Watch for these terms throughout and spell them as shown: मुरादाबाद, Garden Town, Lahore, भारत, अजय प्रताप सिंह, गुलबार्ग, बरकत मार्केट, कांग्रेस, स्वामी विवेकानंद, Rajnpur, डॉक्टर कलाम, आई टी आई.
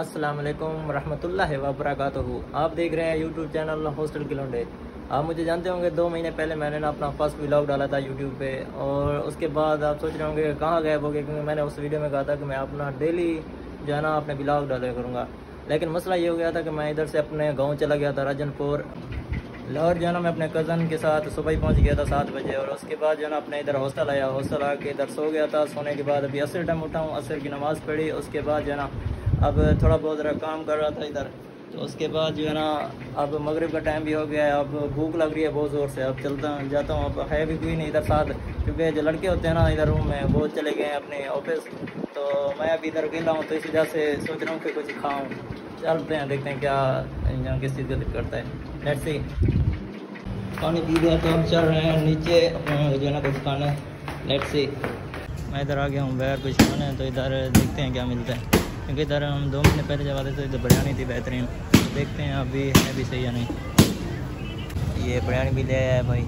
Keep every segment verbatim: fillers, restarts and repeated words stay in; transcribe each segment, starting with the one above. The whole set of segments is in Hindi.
अस्सलामुअलैकुम वरहमतुल्लाहि वबरकातुहू। आप देख रहे हैं यूट्यूब चैनल हॉस्टल की लौंडे। आप मुझे जानते होंगे, दो महीने पहले मैंने ना अपना फर्स्ट व्लॉग डाला था यूट्यूब पे, और उसके बाद आप सोच रहे होंगे कहाँ गायब हो गए, क्योंकि मैंने उस वीडियो में कहा था कि मैं अपना डेली जो है ना अपने व्लॉग डाला करूँगा। लेकिन मसला ये हो गया था कि मैं इधर से अपने गाँव चला गया था, राजनपुर लाहौर जाना। मैं अपने कज़न के साथ सुबह ही पहुंच गया था सात बजे, और उसके बाद जो ना अपने इधर हॉस्टल आया। हॉस्टल आके इधर सो गया था। सोने के बाद अभी असर टाइम उठा हूँ, असर की नमाज़ पढ़ी। उसके बाद जो ना अब थोड़ा बहुत काम कर रहा था इधर, तो उसके बाद जो है ना अब मगरिब का टाइम भी हो गया है। अब भूख लग रही है बहुत ज़ोर से। अब चलता जाता हूँ। अब है भी कोई नहीं इधर साथ, क्योंकि जो लड़के होते हैं ना इधर रूम में वो चले गए अपने ऑफिस, तो मैं अभी इधर अकेला हूँ। तो इस वजह से सोच रहा हूँ कि कुछ खाऊँ। चलते हैं, देखते हैं क्या किस चीज़ का दिक्कत करता है। Let's see. पानी पी गया तो हम चल रहे हैं नीचे जो है ना कुछ खाना। Let's see. मैं इधर आ गया हूँ बगैर कुछ खाना, तो इधर देखते हैं क्या मिलता है, क्योंकि इधर हम दो महीने पहले जब आते थे इधर बिरयानी थी बेहतरीन। देखते हैं अभी है भी सही या नहीं। ये बिरयानी भी ले आया है भाई,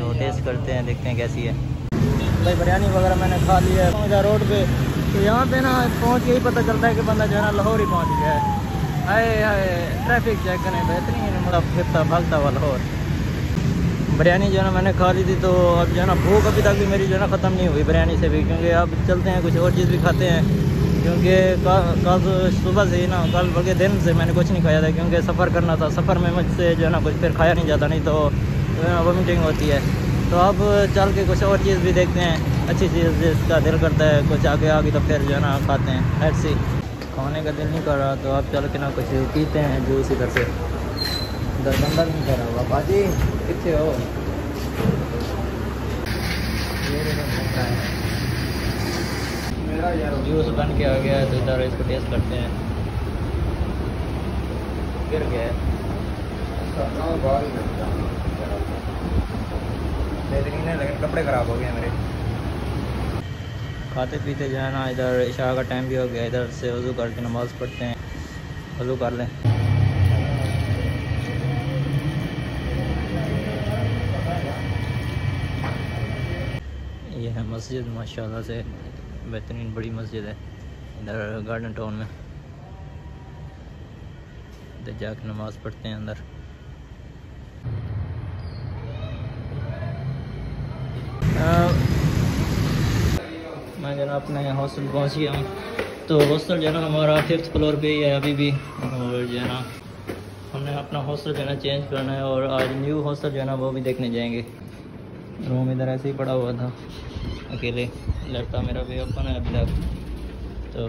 तो टेस्ट करते हैं, देखते हैं कैसी है। भाई बिरयानी वगैरह मैंने खा ली है। इधर रोड पर तो यहाँ पे ना पहुँच यही पता चलता है कि बंदा जो है ना लाहौर ही पहुँच गया है। हाय हाय ट्रैफिक चेक करें, बेहतरीन मतलब फिरता भागता हुआ लाहौर। बिरयानी जो है ना मैंने खा ली थी, तो अब जो है ना भूख अभी तक भी मेरी जो है ना ख़त्म नहीं हुई बिरयानी से भी, क्योंकि अब चलते हैं कुछ और चीज़ भी खाते हैं। क्योंकि कल सुबह से ही ना कल बल्कि दिन से मैंने कुछ नहीं खाया था, क्योंकि सफ़र करना था। सफ़र में मुझसे जो है ना कुछ फिर खाया नहीं जाता, नहीं तो वॉमिटिंग होती है। तो अब चल के कुछ और चीज़ भी देखते हैं, अच्छी चीज़ जिसका दिल करता है कुछ आगे आगे, तो फिर जो है ना खाते हैं। ऐसी खाने का दिल नहीं कर रहा, तो अब चल के ना कुछ पीते हैं जूस इधर से। इधर बंदा नहीं कर रहा होगा बाजी, कितने हो मेरा यार। जूस बन के आ गया है, तो इधर इसको टेस्ट करते हैं। गिर गया बेहतरीन है, लेकिन कपड़े ख़राब हो गए मेरे। खाते पीते जो है ना इधर इशा का टाइम भी हो गया। इधर से वज़ू करके नमाज़ पढ़ते हैं। वज़ू कर लें। ये है मस्जिद, माशाल्लाह से बेहतरीन बड़ी मस्जिद है इधर गार्डन टाउन में। इधर जाके नमाज़ पढ़ते हैं अंदर। आ, मैं जना अपने हॉस्टल पहुँच गया हूँ। तो हॉस्टल जो है ना हमारा फिफ्थ फ्लोर पे ही है अभी भी, और जो है ना हमने अपना हॉस्टल जो है ना चेंज करना है, और आज न्यू हॉस्टल जो है ना वो भी देखने जाएंगे। रूम इधर ऐसे ही पड़ा हुआ था अकेले। लैपटॉप मेरा भी ओपन है अभी तक, तो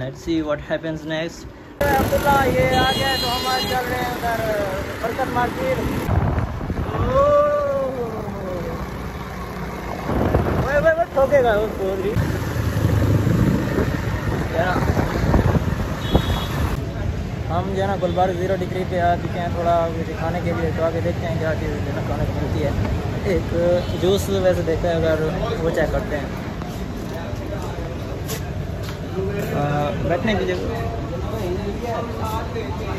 let's see what happens next. Abdullah ये आ गया, तो हम आज चल रहे हैं उधर बरकत मार्केट। ओए ओए ओए ठोकेगा वो चोरी यार। हम जो है ना गुलबार्ग जीरो डिग्री पे आ चुके हैं थोड़ा दिखाने के लिए, तो आगे देखते हैं क्या चीज़ जो है ना खाने को मिलती है। एक जूस वैसे देखते हैं, अगर वो चेक करते हैं। आ, बैठने की जगह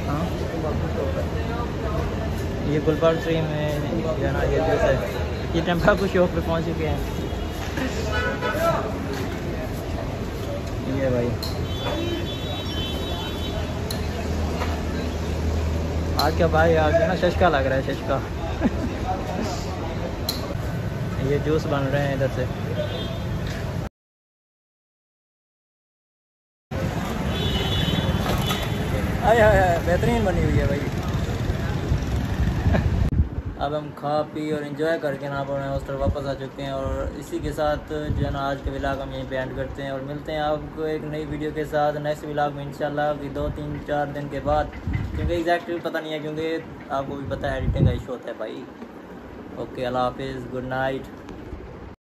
हाँ, ये गुलबार्ग ट्री में जाना ये जूस है। ये टेम्पा को शॉप पे पहुंच चुके हैं। ये भाई आज क्या भाई आज ना शशका लग रहा है, शशका। ये जूस बन रहे हैं इधर से। आया बेहतरीन बनी हुई है भाई। अब हम खा पी और इंजॉय करके ना अपने हॉस्टल वापस आ चुके हैं, और इसी के साथ जो है ना आज के व्लॉग हम यहीं पे एंड करते हैं, और मिलते हैं आपको एक नई वीडियो के साथ नेक्स्ट व्लॉग में इंशाल्लाह कि दो तीन चार दिन के बाद, क्योंकि एग्जैक्टली पता नहीं है, क्योंकि आपको भी पता है एडिटिंग का इशू होता है भाई। ओके अल्लाह हाफिज़, गुड नाइट।